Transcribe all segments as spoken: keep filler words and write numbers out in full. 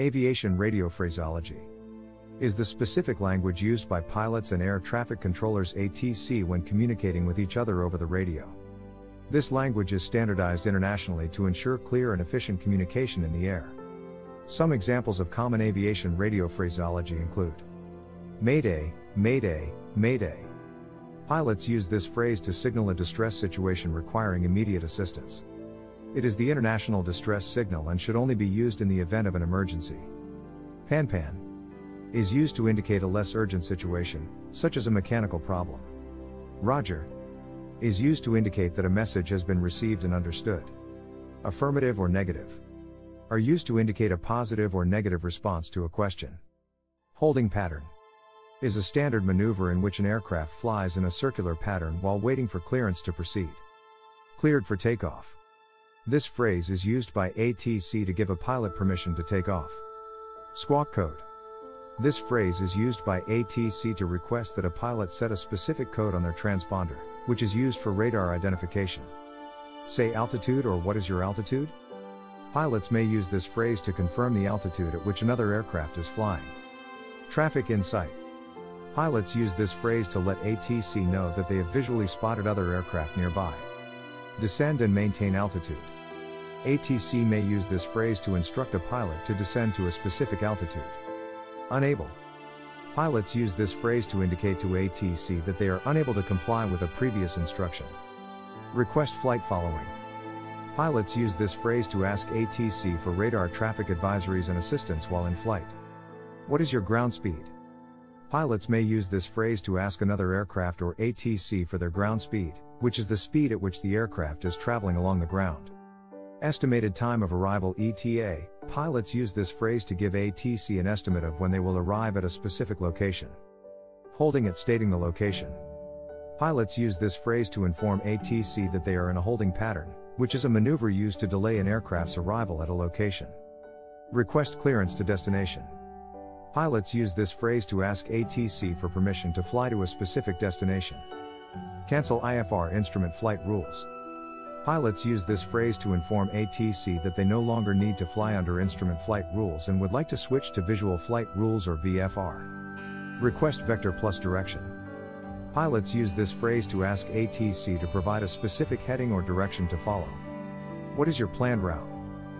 Aviation radio phraseology is the specific language used by pilots and air traffic controllers A T C when communicating with each other over the radio. This language is standardized internationally to ensure clear and efficient communication in the air. Some examples of common aviation radio phraseology include Mayday, Mayday, Mayday. Pilots use this phrase to signal a distress situation requiring immediate assistance. It is the international distress signal and should only be used in the event of an emergency. Pan-pan is used to indicate a less urgent situation, such as a mechanical problem. Roger is used to indicate that a message has been received and understood. Affirmative or negative are used to indicate a positive or negative response to a question. Holding pattern is a standard maneuver in which an aircraft flies in a circular pattern while waiting for clearance to proceed. Cleared for takeoff. This phrase is used by A T C to give a pilot permission to take off. Squawk code. This phrase is used by A T C to request that a pilot set a specific code on their transponder, which is used for radar identification. Say altitude or what is your altitude? Pilots may use this phrase to confirm the altitude at which another aircraft is flying. Traffic insight. Pilots use this phrase to let A T C know that they have visually spotted other aircraft nearby. Descend and maintain altitude. A T C may use this phrase to instruct a pilot to descend to a specific altitude. Unable. Pilots use this phrase to indicate to A T C that they are unable to comply with a previous instruction. Request flight following. Pilots use this phrase to ask A T C for radar traffic advisories and assistance while in flight. What is your ground speed? Pilots may use this phrase to ask another aircraft or A T C for their ground speed, which is the speed at which the aircraft is traveling along the ground. Estimated time of arrival E T A, pilots use this phrase to give A T C an estimate of when they will arrive at a specific location. Holding at stating the location. Pilots use this phrase to inform A T C that they are in a holding pattern, which is a maneuver used to delay an aircraft's arrival at a location. Request clearance to destination. Pilots use this phrase to ask A T C for permission to fly to a specific destination. Cancel I F R instrument flight rules. Pilots use this phrase to inform A T C that they no longer need to fly under instrument flight rules and would like to switch to visual flight rules or V F R. Request vector plus direction. Pilots use this phrase to ask A T C to provide a specific heading or direction to follow. What is your planned route?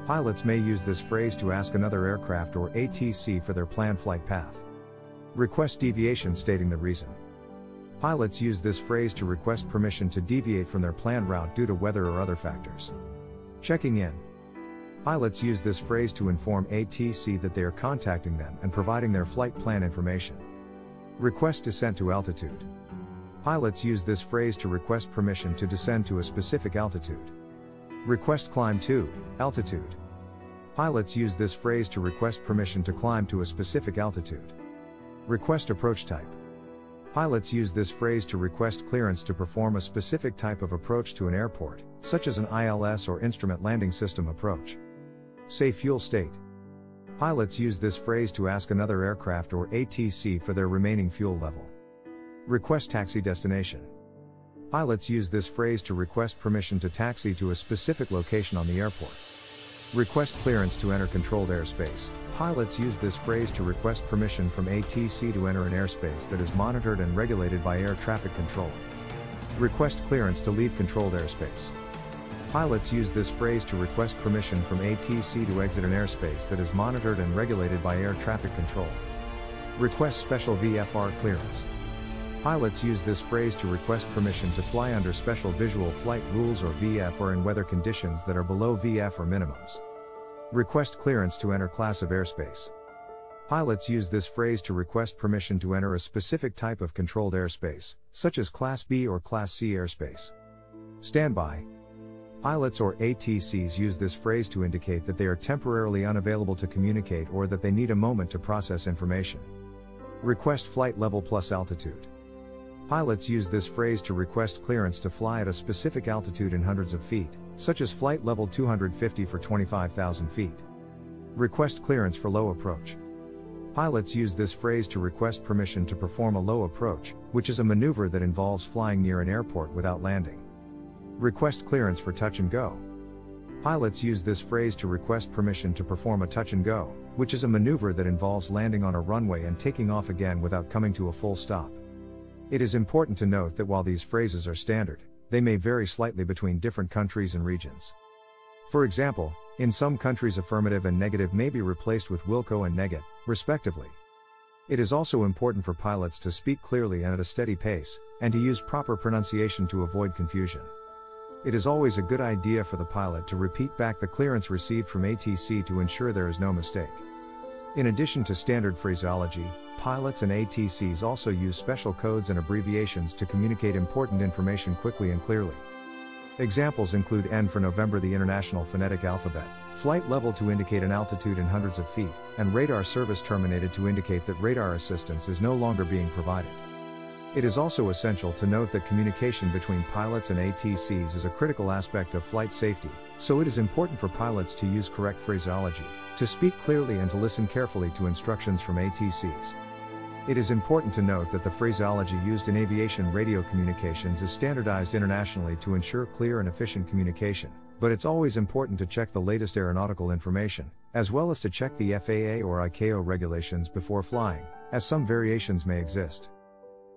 Pilots may use this phrase to ask another aircraft or A T C for their planned flight path. Request deviation stating the reason. Pilots use this phrase to request permission to deviate from their planned route due to weather or other factors. Checking in. Pilots use this phrase to inform A T C that they are contacting them and providing their flight plan information. Request descent to altitude. Pilots use this phrase to request permission to descend to a specific altitude. Request climb to altitude. Pilots use this phrase to request permission to climb to a specific altitude. Request approach type. Pilots use this phrase to request clearance to perform a specific type of approach to an airport, such as an I L S or instrument landing system approach. Say fuel state. Pilots use this phrase to ask another aircraft or A T C for their remaining fuel level. Request taxi destination. Pilots use this phrase to request permission to taxi to a specific location on the airport. Request clearance to enter controlled airspace. Pilots use this phrase to request permission from A T C to enter an airspace that is monitored and regulated by air traffic control. Request clearance to leave controlled airspace. Pilots use this phrase to request permission from A T C to exit an airspace that is monitored and regulated by air traffic control. Request special V F R clearance. Pilots use this phrase to request permission to fly under special visual flight rules or V F R in weather conditions that are below V F R minimums. Request clearance to enter class of airspace. Pilots use this phrase to request permission to enter a specific type of controlled airspace, such as Class B or Class C airspace. Standby. Pilots or A T Cs use this phrase to indicate that they are temporarily unavailable to communicate or that they need a moment to process information. Request flight level plus altitude. Pilots use this phrase to request clearance to fly at a specific altitude in hundreds of feet, such as flight level two hundred fifty for twenty-five thousand feet. Request clearance for low approach. Pilots use this phrase to request permission to perform a low approach, which is a maneuver that involves flying near an airport without landing. Request clearance for touch and go. Pilots use this phrase to request permission to perform a touch and go, which is a maneuver that involves landing on a runway and taking off again without coming to a full stop. It is important to note that while these phrases are standard, they may vary slightly between different countries and regions. For example, in some countries affirmative and negative may be replaced with wilco and negat, respectively. It is also important for pilots to speak clearly and at a steady pace, and to use proper pronunciation to avoid confusion. It is always a good idea for the pilot to repeat back the clearance received from A T C to ensure there is no mistake. In addition to standard phraseology, pilots and A T Cs also use special codes and abbreviations to communicate important information quickly and clearly. Examples include N for November, the International Phonetic Alphabet, flight level to indicate an altitude in hundreds of feet, and radar service terminated to indicate that radar assistance is no longer being provided. It is also essential to note that communication between pilots and A T Cs is a critical aspect of flight safety, so it is important for pilots to use correct phraseology, to speak clearly and to listen carefully to instructions from A T Cs. It is important to note that the phraseology used in aviation radio communications is standardized internationally to ensure clear and efficient communication, but it's always important to check the latest aeronautical information, as well as to check the F A A or I C A O regulations before flying, as some variations may exist.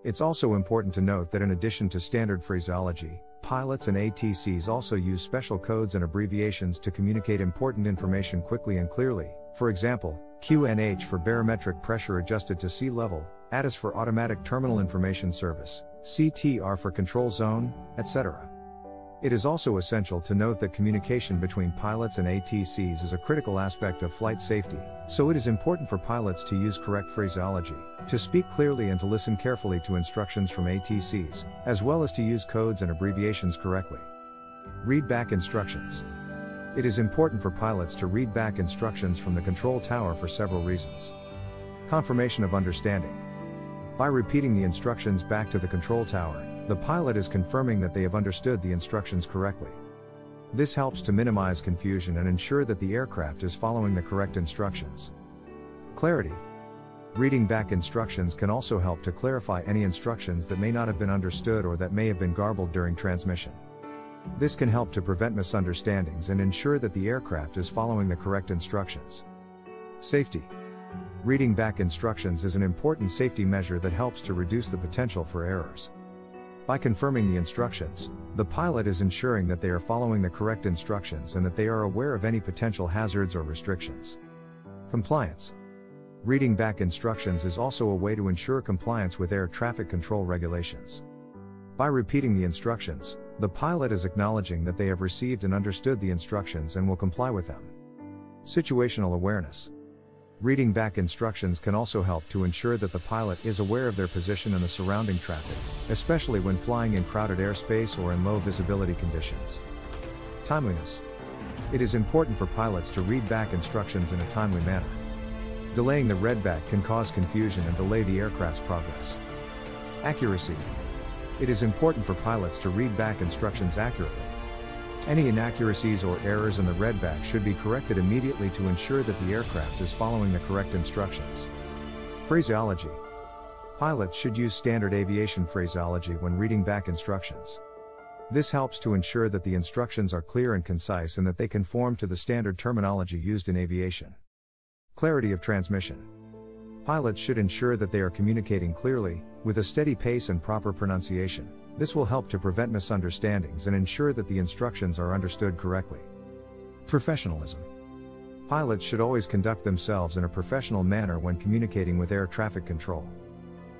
It's also important to note that in addition to standard phraseology, pilots and A T Cs also use special codes and abbreviations to communicate important information quickly and clearly. For example, Q N H for barometric pressure adjusted to sea level, A T I S for automatic terminal information service, C T R for control zone, et cetera. It is also essential to note that communication between pilots and A T Cs is a critical aspect of flight safety, so it is important for pilots to use correct phraseology, to speak clearly and to listen carefully to instructions from A T Cs, as well as to use codes and abbreviations correctly. Read back instructions. It is important for pilots to read back instructions from the control tower for several reasons. Confirmation of understanding. By repeating the instructions back to the control tower, the pilot is confirming that they have understood the instructions correctly. This helps to minimize confusion and ensure that the aircraft is following the correct instructions. Clarity. Reading back instructions can also help to clarify any instructions that may not have been understood or that may have been garbled during transmission. This can help to prevent misunderstandings and ensure that the aircraft is following the correct instructions. Safety. Reading back instructions is an important safety measure that helps to reduce the potential for errors. By confirming the instructions, the pilot is ensuring that they are following the correct instructions and that they are aware of any potential hazards or restrictions. Compliance. Reading back instructions is also a way to ensure compliance with air traffic control regulations. By repeating the instructions, the pilot is acknowledging that they have received and understood the instructions and will comply with them. Situational awareness. Reading back instructions can also help to ensure that the pilot is aware of their position and the surrounding traffic, especially when flying in crowded airspace or in low visibility conditions. Timeliness. It is important for pilots to read back instructions in a timely manner. Delaying the readback can cause confusion and delay the aircraft's progress. Accuracy. It is important for pilots to read back instructions accurately. Any inaccuracies or errors in the readback should be corrected immediately to ensure that the aircraft is following the correct instructions. Phraseology. Pilots should use standard aviation phraseology when reading back instructions. This helps to ensure that the instructions are clear and concise and that they conform to the standard terminology used in aviation. Clarity of transmission. Pilots should ensure that they are communicating clearly, with a steady pace and proper pronunciation. This will help to prevent misunderstandings and ensure that the instructions are understood correctly. Professionalism. Pilots should always conduct themselves in a professional manner when communicating with air traffic control.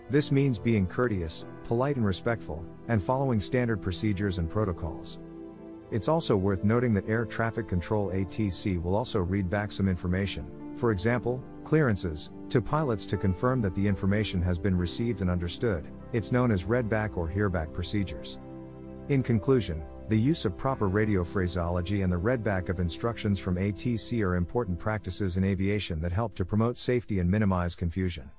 This means being courteous, polite and respectful, and following standard procedures and protocols. It's also worth noting that air traffic control A T C will also read back some information, for example, clearances, to pilots to confirm that the information has been received and understood. It's known as readback or hearback procedures. In conclusion, the use of proper radio phraseology and the readback of instructions from A T C are important practices in aviation that help to promote safety and minimize confusion.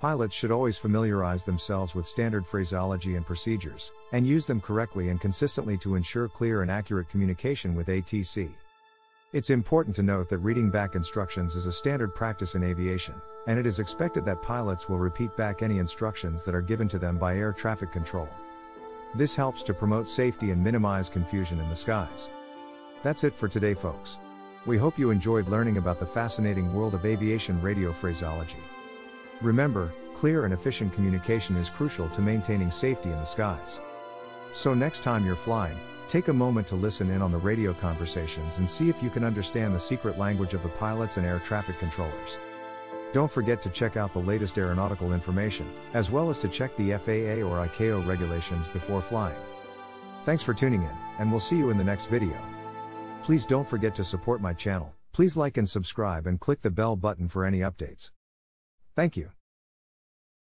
Pilots should always familiarize themselves with standard phraseology and procedures, and use them correctly and consistently to ensure clear and accurate communication with A T C. It's important to note that reading back instructions is a standard practice in aviation, and it is expected that pilots will repeat back any instructions that are given to them by air traffic control. This helps to promote safety and minimize confusion in the skies. That's it for today, folks. We hope you enjoyed learning about the fascinating world of aviation radio phraseology. Remember, clear and efficient communication is crucial to maintaining safety in the skies. So next time you're flying, take a moment to listen in on the radio conversations and see if you can understand the secret language of the pilots and air traffic controllers. Don't forget to check out the latest aeronautical information, as well as to check the F A A or I C A O regulations before flying. Thanks for tuning in, and we'll see you in the next video. Please don't forget to support my channel. Please like and subscribe and click the bell button for any updates. Thank you.